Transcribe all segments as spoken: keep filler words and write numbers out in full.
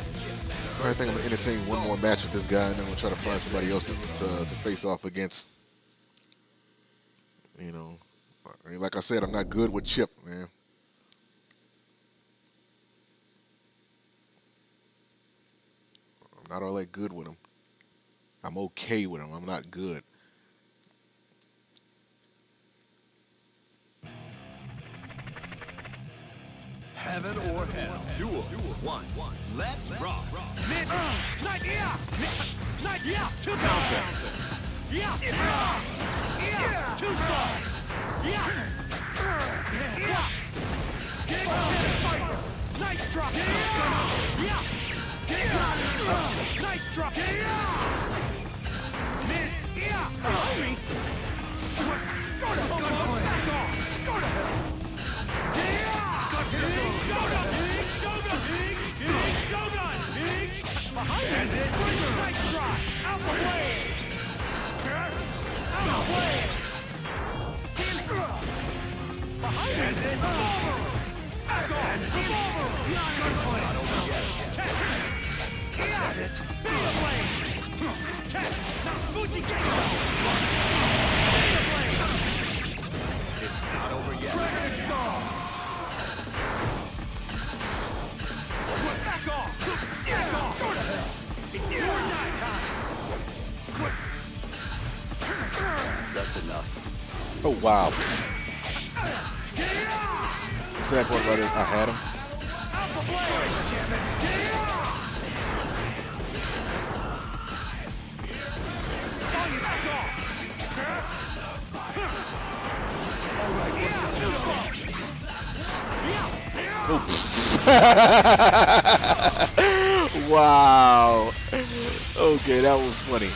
All right, I think I'm going to entertain one more match with this guy, and then we'll try to find somebody else to, to, to face off against. You know, I mean, like I said, I'm not good with Chip, man. I'm not all that good with him. I'm okay with him. I'm not good. Heaven or hell. Duel. One. Let's rock. Mid. Night. Yeah. Night. Yeah. Two. Counter. Yeah. Yeah. Two. Side. Yeah. Yeah. Game fighter. Nice drop. Yeah. Yeah. Nice drop. Yeah. Missed. Yeah. Go to hell. Back off. Go to hell. Shogun! Big Shogun! Big Shogun! Big Shogun! Behind it! Nice try! Out the way! Out the way! Damn it! Behind it! Revolver! Revolver! Revolver! Gunplay! Test! Got it! Beta blade! Test! Now Fuji gets it! Beta blade! It's not over yet! Dragon Star! Back off! Back yeah. off! Go to hell! It's yeah. your die time! That's enough. Oh, wow. Yeah. See that point right there? I had him. Alpha blade! Damn it! Yeah. Saw you back off! All right, yeah. Oops. Wow. Okay, that was funny.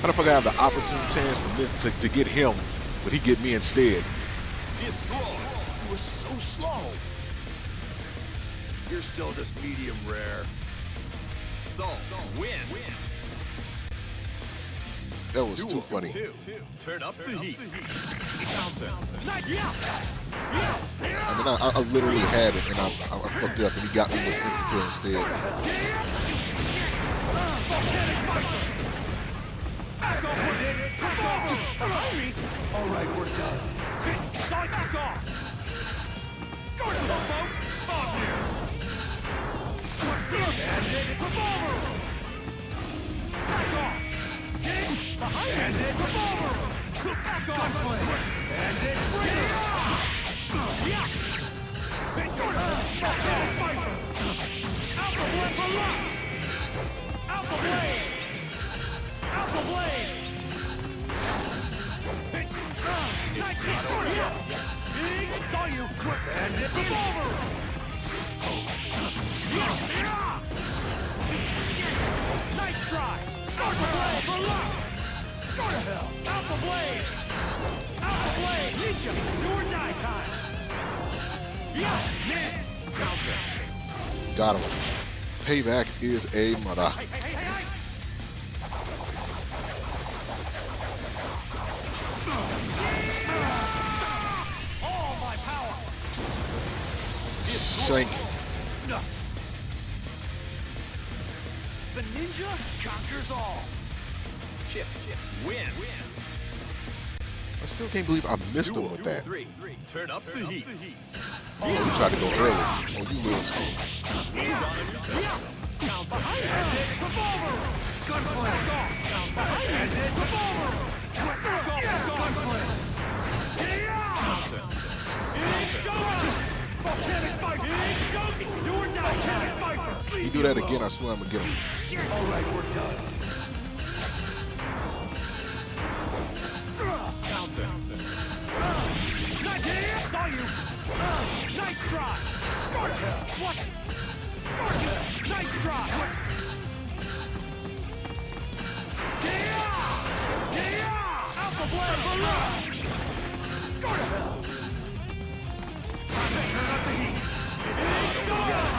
How the fuck I have the opportune chance to, miss, to, to get him, but he get me instead? Destroy. You were so slow. You're still just medium rare. So, win. win. That was Duel. too funny. Two. Turn up Turn the up heat. The heat. Down. Yeah. Yeah. I mean, I, I literally had it, and I, I, I fucked up, and he got me with insta-kill instead. All right, we're done. Side back off. Go to the boat. Bob here. Revolver. Back off. Hinge. Behind. And it. Revolver. Back off. And it. Break. Yeah! Big order! Volcanic Viper! Alpha Blade for luck! Alpha Blade! Alpha Blade! Big nineteen forty! Big saw you! And it revolver! Yeah! Yeah! Shit! Nice try! Alpha Blade for luck! Go to hell! Alpha Blade! Alpha Blade! Ninja! It's do or die time! Yeah, miss. Counter. Got him. Payback is a mother. Hey, hey, hey, hey, hey. Yeah. All my power. Drink. Nuts. The ninja conquers all. Chip, chip. Win. Win. I still can't believe I missed Duel. him with Duel. that. Three. Three. Turn up Turn the heat. Up the heat. Oh, you tried to go early. Oh, you lose. Down behind it. Revolver. Gunplay. Down behind it. Revolver. Gunplay. Big Shogun. Volcanic Viper. Big Shogun. It's do or die. Volcanic Viper. You do that again, I swear I'm going to get him. Shit. All right, we're done. Counter. Not here. Saw you. Nice try! Go to hell! What? Go to hell! Nice try! Yeah! Yeah! Alpha Blade below! Go to hell! Time to turn up the heat! It's Big Shogun!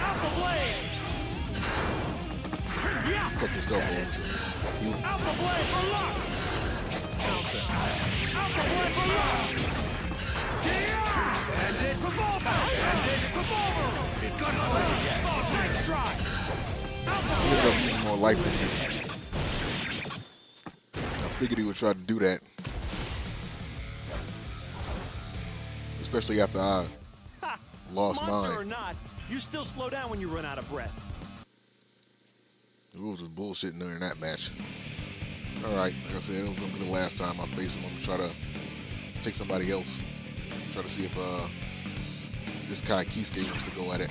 Alpha Blade! Yeah! Put this over. Alpha Blade below! Alpha. Alpha Blade below! Yeah! And it revolves! Nice try. It's more likely. I figured he would try to do that, especially after I lost mine. Monster or not, you still slow down when you run out of breath. The rules was bullshitting during that match. All right, like I said, it was gonna be the last time I face him. I'm gonna try to take somebody else. Try to see if uh, this Kai Kiske wants to go at it.